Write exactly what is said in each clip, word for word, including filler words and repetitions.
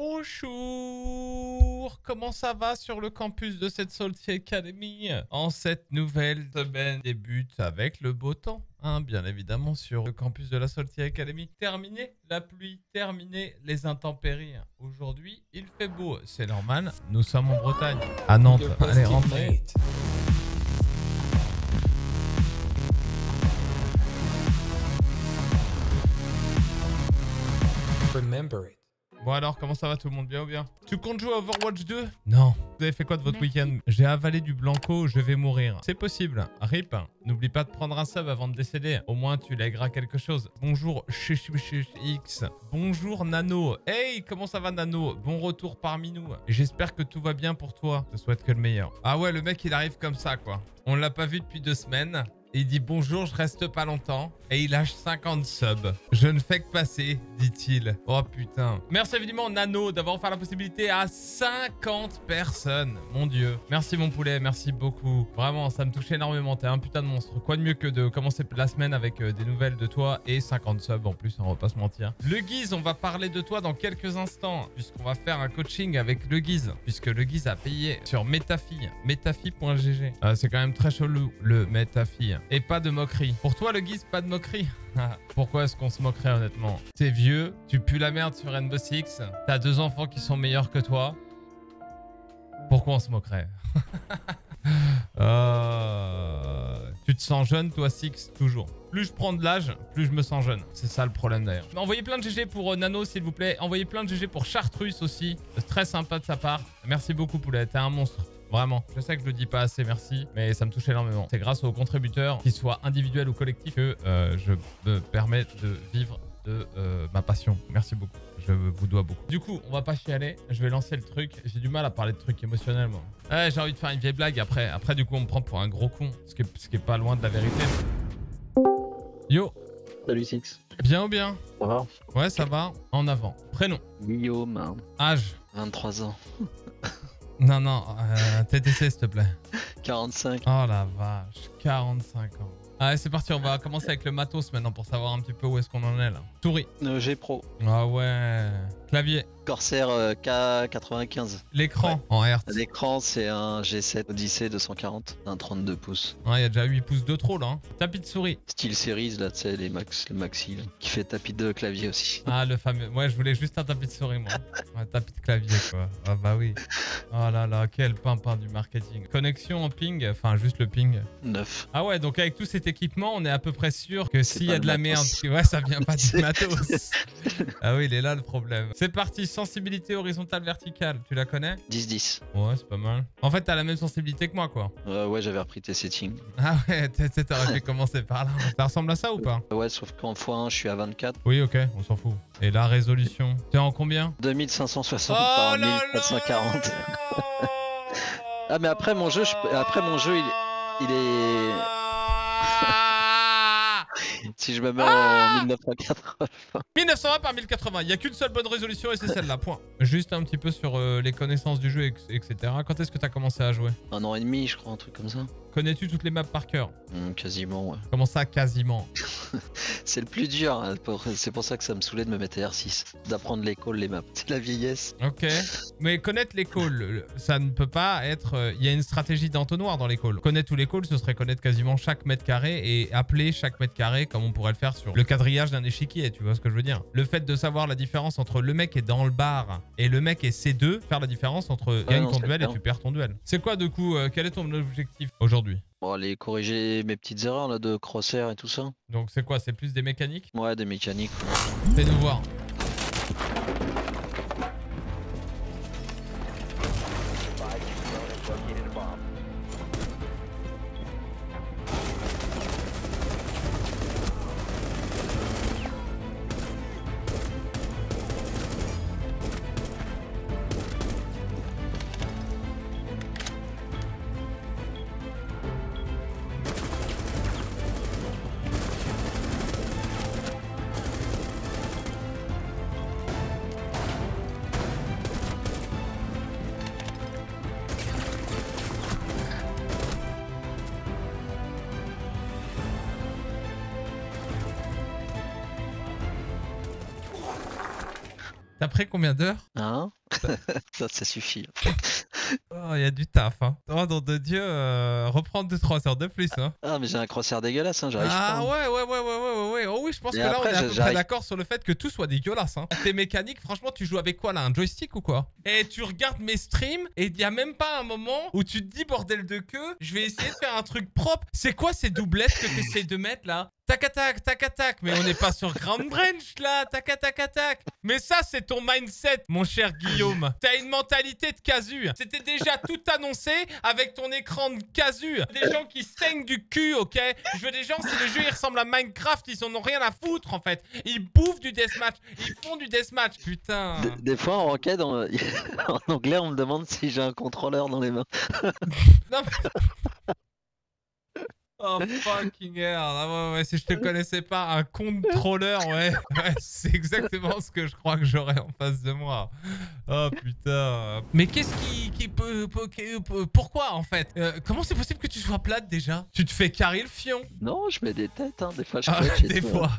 Bonjour, comment ça va sur le campus de cette Salty Academy? En cette nouvelle semaine débute avec le beau temps, hein, bien évidemment sur le campus de la Salty Academy. Terminé la pluie, terminé les intempéries. Aujourd'hui, il fait beau, c'est normal, nous sommes en Bretagne, à Nantes. Allez, rentrez. Remember it. Bon alors, comment ça va tout le monde? Bien ou bien? Tu comptes jouer à Overwatch deux? Non. Vous avez fait quoi de votre week-end? J'ai avalé du blanco, je vais mourir. C'est possible. Rip. N'oublie pas de prendre un sub avant de décéder. Au moins, tu lègueras quelque chose. Bonjour, X. Bonjour, Nano. Hey, comment ça va, Nano? Bon retour parmi nous. J'espère que tout va bien pour toi. Je te souhaite que le meilleur. Ah ouais, le mec, il arrive comme ça, quoi. On l'a pas vu depuis deux semaines. Il dit bonjour, je reste pas longtemps. Et il lâche cinquante subs. Je ne fais que passer, dit-il. Oh putain. Merci évidemment Nano d'avoir offert la possibilité à cinquante personnes. Mon dieu. Merci mon poulet, merci beaucoup. Vraiment, ça me touche énormément. T'es un putain de monstre. Quoi de mieux que de commencer la semaine avec des nouvelles de toi et cinquante subs en plus, on va pas se mentir. Le Guise, on va parler de toi dans quelques instants. Puisqu'on va faire un coaching avec le Guise. Puisque le Guise a payé sur Metafi. Metafi.gg. Euh, C'est quand même très chelou le Metafi. Et pas de moquerie. Pour toi, le Guise, pas de moquerie. Pourquoi est-ce qu'on se moquerait, honnêtement? T'es vieux, tu pues la merde sur Rainbow Six, t'as deux enfants qui sont meilleurs que toi. Pourquoi on se moquerait? euh... Tu te sens jeune, toi, Six, toujours. Plus je prends de l'âge, plus je me sens jeune. C'est ça le problème d'ailleurs. Envoyez plein de G G pour euh, Nano, s'il vous plaît. Envoyez plein de G G pour Chartrusse aussi. Très sympa de sa part. Merci beaucoup, poulet. T'es un monstre. Vraiment, je sais que je le dis pas assez, merci, mais ça me touche énormément. C'est grâce aux contributeurs, qu'ils soient individuels ou collectifs, que euh, je me permets de vivre de euh, ma passion. Merci beaucoup, je vous dois beaucoup. Du coup, on va pas chialer, je vais lancer le truc. J'ai du mal à parler de trucs émotionnels, moi. Ouais, j'ai envie de faire une vieille blague après. Après, du coup, on me prend pour un gros con, ce qui est, ce qui est pas loin de la vérité. Yo! Salut Six. Bien ou bien? Ça va? Ouais, ça va. En avant. Prénom? Guillaume. Âge? vingt-trois ans. Non, non, euh, T T C s'il te plaît. quarante-cinq. Oh la vache, quarante-cinq ans. Allez, c'est parti, on va commencer avec le matos maintenant pour savoir un petit peu où est-ce qu'on en est là. Souris. Euh, G Pro. Ah ouais. Clavier. Corsair euh, K quatre-vingt-quinze. L'écran ouais. En Hertz. L'écran, c'est un G sept Odyssey deux cent quarante, un trente-deux pouces. Ouais, il y a déjà huit pouces de trop là. Hein. Tapis de souris. Style Series, là, tu sais, les max, le maxi, là, qui fait tapis de clavier aussi. Ah, le fameux. Ouais, je voulais juste un tapis de souris, moi. Un ouais, tapis de clavier, quoi. Ah bah oui. Oh là là, quel pimpin du marketing. Connexion en ping, enfin, juste le ping. neuf. Ah ouais, donc avec tout cet équipement, on est à peu près sûr que s'il y a de la merde, ouais, ça vient pas du matos. Ah oui, il est là le problème. C'est parti, sensibilité horizontale verticale, tu la connais? Dix dix. Ouais, c'est pas mal. En fait, t'as la même sensibilité que moi, quoi. Euh, ouais, j'avais repris tes settings. Ah ouais, t'aurais pu commencer par là. Ça ressemble à ça ou pas? Ouais, sauf qu'en fois un, je suis à vingt-quatre. Oui, ok, on s'en fout. Et la résolution, t'es en combien? Deux mille cinq cent soixante oh par mille quatre cent quarante. Ah mais après mon jeu, je... après mon jeu, il, il est... Si je me mets ah en mille neuf cent quatre-vingts. mille neuf cent vingt par mille quatre-vingts, il n'y a qu'une seule bonne résolution et c'est celle-là, point. Juste un petit peu sur euh, les connaissances du jeu, et cetera. Quand est-ce que tu as commencé à jouer? Un an et demi, je crois, un truc comme ça. Connais-tu toutes les maps par cœur? Mmh, quasiment, ouais. Comment ça, quasiment? C'est le plus dur, hein, pour... c'est pour ça que ça me saoulait de me mettre à R six. D'apprendre les calls, les maps, c'est la vieillesse. Ok, mais connaître les calls, ça ne peut pas être... Il y a une stratégie d'entonnoir dans les calls. Connaître tous les calls, ce serait connaître quasiment chaque mètre carré et appeler chaque mètre carré comme on pourrait le faire sur le quadrillage d'un échiquier, tu vois ce que je veux dire? Le fait de savoir la différence entre le mec est dans le bar et le mec est C deux, faire la différence entre ouais, gagne non, ton duel et tu perds ton duel. C'est quoi du coup, euh, quel est ton objectif aujourd'hui? Bon, aller corriger mes petites erreurs là de Corsair et tout ça. Donc c'est quoi? C'est plus des mécaniques? Ouais, des mécaniques. Fais nous voir. Après combien d'heures? Hein? Ça, ça suffit. Oh, il y a du taf, hein. Oh, nom de Dieu, euh, reprendre deux trois heures de plus, hein. Ah, mais j'ai un crosshair dégueulasse, hein, j'arrive ah, pas. Ah, ouais, ouais, ouais, ouais, ouais, ouais. Oh oui, je pense et que après, là, on est à peu près d'accord sur le fait que tout soit dégueulasse, hein. Tes mécaniques, franchement, tu joues avec quoi, là? Un joystick ou quoi? Et tu regardes mes streams, et il n'y a même pas un moment où tu te dis, bordel de queue, je vais essayer de faire un truc propre. C'est quoi ces doublettes que tu essaies de mettre, là? Tac-tac, tac-tac, mais on n'est pas sur Ground Branch, là. Tac-tac-tac. Mais ça, c'est ton mindset, mon cher Guy. T'as une mentalité de casu. C'était déjà tout annoncé avec ton écran de casu. Des gens qui saignent du cul, ok? Je veux des gens, si le jeu il ressemble à Minecraft, ils en ont rien à foutre en fait. Ils bouffent du deathmatch, ils font du deathmatch, putain. Des, des fois en enquête, en... en anglais, on me demande si j'ai un contrôleur dans les mains. Non, mais... Oh fucking hell, ah ouais, ouais, si je te connaissais pas, un contrôleur, ouais, ouais c'est exactement ce que je crois que j'aurais en face de moi. Oh putain. Mais qu'est-ce qui, qui peut, peut, peut... Pourquoi en fait euh, comment c'est possible que tu sois plate déjà? Tu te fais carrer le fion? Non, je mets des têtes, hein, des fois je ah, fais des fois.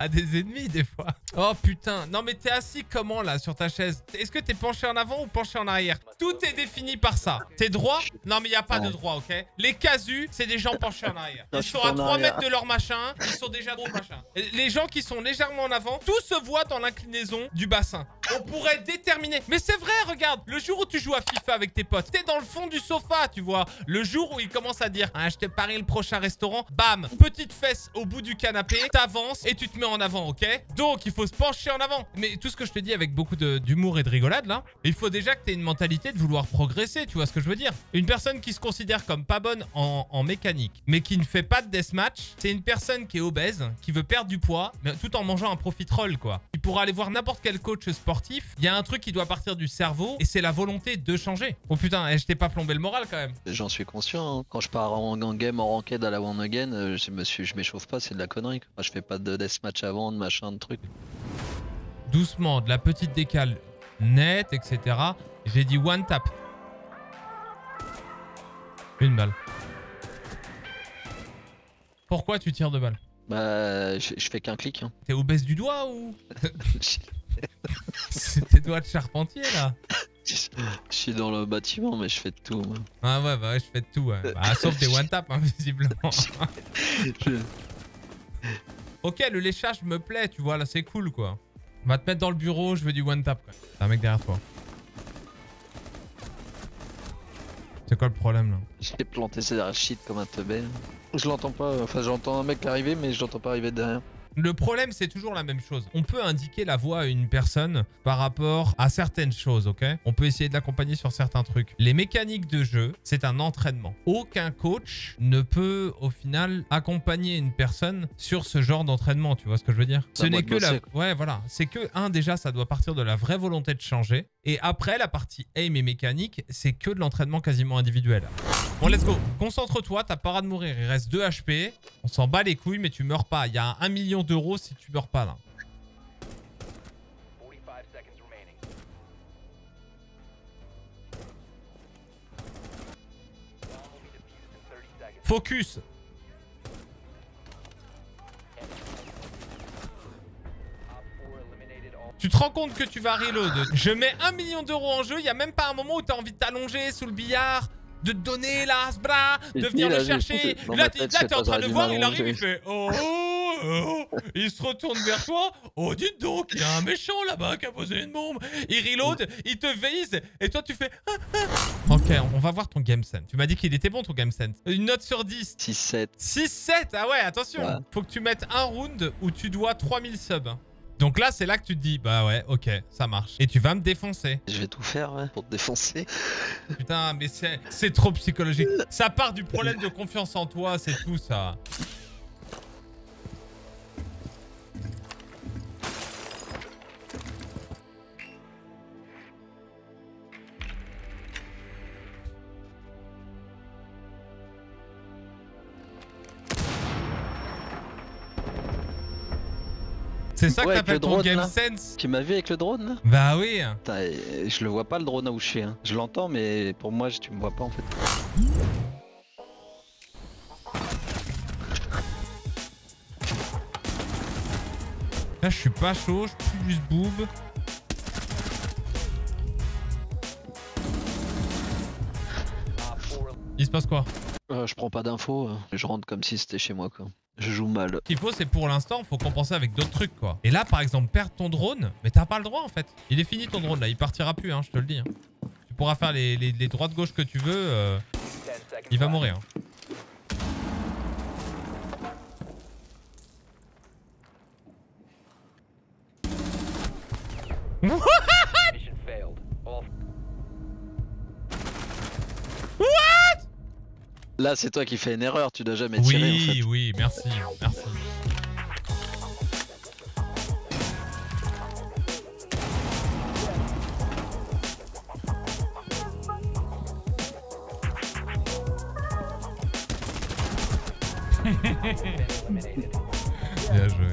À des ennemis des fois. Oh putain, non mais t'es assis comment là sur ta chaise? Est-ce que t'es penché en avant ou penché en arrière? Tout est défini par ça. T'es droit? Non mais y'a pas ouais. de droit, ok? Les casus, c'est des gens penchés en arrière. Ils sont à trois mètres de leur machin, ils sont déjà trop machin. Les gens qui sont légèrement en avant, tout se voit dans l'inclinaison du bassin. On pourrait déterminer. Mais c'est vrai, regarde, le jour où tu joues à FIFA avec tes potes, t'es dans le fond du sofa, tu vois. Le jour où ils commencent à dire, ah, je te parie le prochain restaurant, bam, petite fesse au bout du canapé, t'avances et tu te mets en avant, ok? Donc, il faut se pencher en avant. Mais tout ce que je te dis avec beaucoup d'humour et de rigolade, là, il faut déjà que t'aies une mentalité de vouloir progresser, tu vois ce que je veux dire? Une personne qui se considère comme pas bonne en, en mécanique, mais qui ne fait pas de deathmatch, c'est une personne qui est obèse, qui veut perdre du poids, mais tout en mangeant un profiterole, quoi. Il pourra aller voir n'importe quel coach sportif. Il y a un truc qui doit partir du cerveau et c'est la volonté de changer. Oh putain, eh, je t'ai pas plombé le moral quand même. J'en suis conscient. Hein. Quand je pars en, en game, en ranked à la one again, je me suis, je m'échauffe pas, c'est de la connerie. Moi, je fais pas de deathmatch avant, de machin, de truc. Doucement, de la petite décale nette, et cetera. J'ai dit one tap. Une balle. Pourquoi tu tires deux balles? Bah, je, je fais qu'un clic. Hein. T'es obèse du doigt ou? C'est tes doigts de charpentier là. Je suis dans le bâtiment mais je fais de tout. Moi. Ah ouais bah ouais, je fais de tout. Ouais. Bah, sauf des one tap hein, visiblement. Ok, le léchage me plaît, tu vois là c'est cool quoi. On va te mettre dans le bureau, je veux du one tap. T'as un mec derrière toi. C'est quoi le problème là? J'ai planté ces shit comme un teubé. Je l'entends pas, enfin j'entends un mec arriver mais je l'entends pas arriver derrière. Le problème, c'est toujours la même chose. On peut indiquer la voie à une personne par rapport à certaines choses, ok? On peut essayer de l'accompagner sur certains trucs. Les mécaniques de jeu, c'est un entraînement. Aucun coach ne peut, au final, accompagner une personne sur ce genre d'entraînement, tu vois ce que je veux dire? Ce n'est que la... Ouais, voilà. C'est que, un, déjà, ça doit partir de la vraie volonté de changer. Et après, la partie aim et mécanique, c'est que de l'entraînement quasiment individuel. Bon, let's go. Concentre-toi, t'as pas à de mourir. Il reste deux H P. On s'en bat les couilles, mais tu meurs pas. Il y a un million d'euros si tu meurs pas, là. Focus. Tu te rends compte que tu vas reload. Je mets un million d'euros en jeu. Il n'y a même pas un moment où tu as envie de t'allonger sous le billard, de te donner là, ce bras, de venir le chercher. Là, tu es en train de le voir, il arrive, il fait oh, oh, oh. Il se retourne vers toi. Oh, dites donc, il y a un méchant là-bas qui a posé une bombe. Il reload, il te veise et toi, tu fais ah, ah. Ok, on va voir ton game sense. Tu m'as dit qu'il était bon ton game sense. Une note sur dix. six sept. six sept, ah ouais, attention. Ouais. Faut que tu mettes un round où tu dois trois mille subs. Donc là, c'est là que tu te dis, bah ouais, ok, ça marche. Et tu vas me défoncer. Je vais tout faire, ouais, pour te défoncer. Putain, mais c'est trop psychologique. Ça part du problème de confiance en toi, c'est tout ça. C'est ça ouais, que t'appelles ton game là. Sense. Tu m'as vu avec le drone là? Bah oui. Putain, je le vois pas le drone à où je suis. Hein. Je l'entends mais pour moi tu me vois pas en fait. Là, je suis pas chaud, je suis juste boob. Il se passe quoi? euh, Je prends pas d'infos, je rentre comme si c'était chez moi quoi. Je joue mal. Ce qu'il faut, c'est pour l'instant, faut compenser avec d'autres trucs quoi. Et là, par exemple, perdre ton drone, mais t'as pas le droit en fait. Il est fini ton drone là, il partira plus, hein, je te le dis. Hein. Tu pourras faire les, les, les droites gauche que tu veux, euh, il va mourir. Hein. What? What? Là, c'est toi qui fais une erreur, tu dois jamais tirer. Oui, en fait. Oui, merci, merci. Bien joué.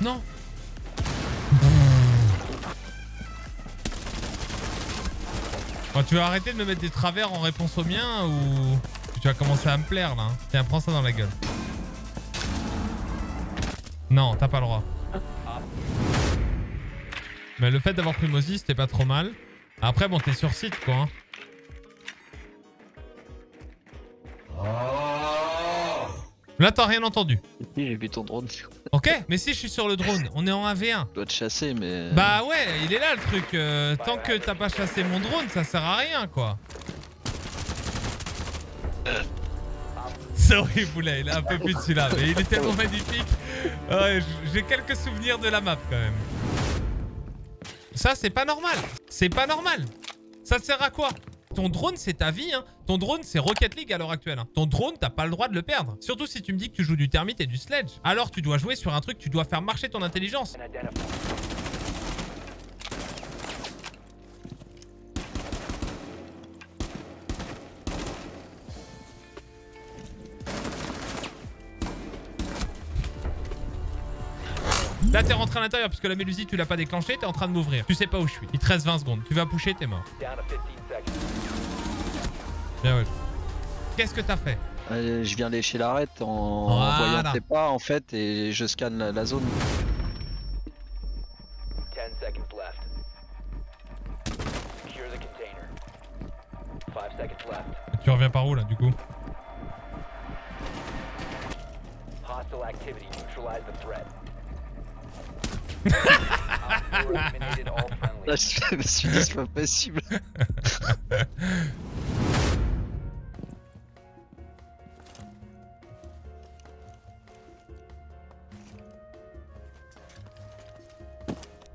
Non. Bon, tu vas arrêter de me mettre des travers en réponse aux miens ou tu vas commencer à me plaire là. Tiens, prends ça dans la gueule. Non, t'as pas le droit. Mais le fait d'avoir pris Moses, c'était pas trop mal. Après, bon, t'es sur site quoi. Hein. Là, t'as rien entendu. Si, j'ai vu ton drone. Ok, mais si je suis sur le drone, on est en un v un. Je dois te chasser, mais... Bah ouais, il est là le truc. Euh, tant que t'as pas chassé mon drone, ça sert à rien, quoi. Sorry, Boula, il a un peu plus de celui-là, mais il est tellement magnifique. Euh, j'ai quelques souvenirs de la map, quand même. Ça, c'est pas normal. C'est pas normal. Ça te sert à quoi ? Ton drone, c'est ta vie, hein. Ton drone, c'est Rocket League à l'heure actuelle. Hein. Ton drone, t'as pas le droit de le perdre. Surtout si tu me dis que tu joues du termite et du sledge. Alors tu dois jouer sur un truc, tu dois faire marcher ton intelligence. Là, t'es rentré à l'intérieur parce que la mélusie, tu l'as pas déclenchée, t'es en train de m'ouvrir. Tu sais pas où je suis. Il te reste vingt secondes. Tu vas pusher, t'es mort. Bien ouais. Qu'est-ce que t'as fait? euh, Je viens lécher l'arête en... Voilà. en voyant tes pas en fait et je scanne la, la zone. Tu reviens par où là du coup? Là, je me suis dit c'est pas possible.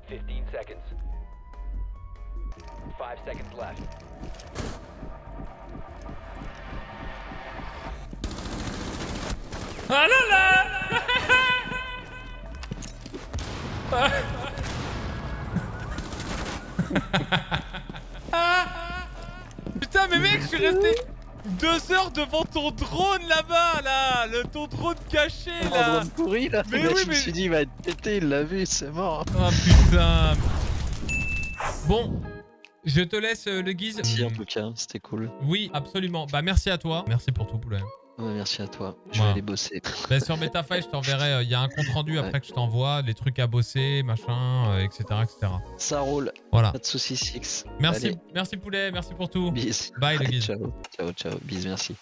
quinze secondes. cinq secondes left. Ah là là. Putain mais mec, je suis resté deux heures devant ton drone là-bas là, le ton drone caché là. Drone pourri là. Mais, mais oui, je mais... me suis dit il va être pété, il l'a vu, c'est mort. Ah putain. Bon. Je te laisse euh, le Guise. Merci en tout cas, c'était cool. Oui, absolument. Bah merci à toi. Merci pour tout Poulet. Ouais, merci à toi. Je ouais. vais aller bosser. Bah, sur Metafi, je t'enverrai. Il euh, y a un compte rendu ouais. après que je t'envoie, les trucs à bosser, machin, euh, et cetera, et cetera. Ça roule. Voilà. Pas de soucis, Six. Merci, merci Poulet. Merci pour tout. Bis. Bye le Guise. Ciao, ciao, ciao. Bis, merci.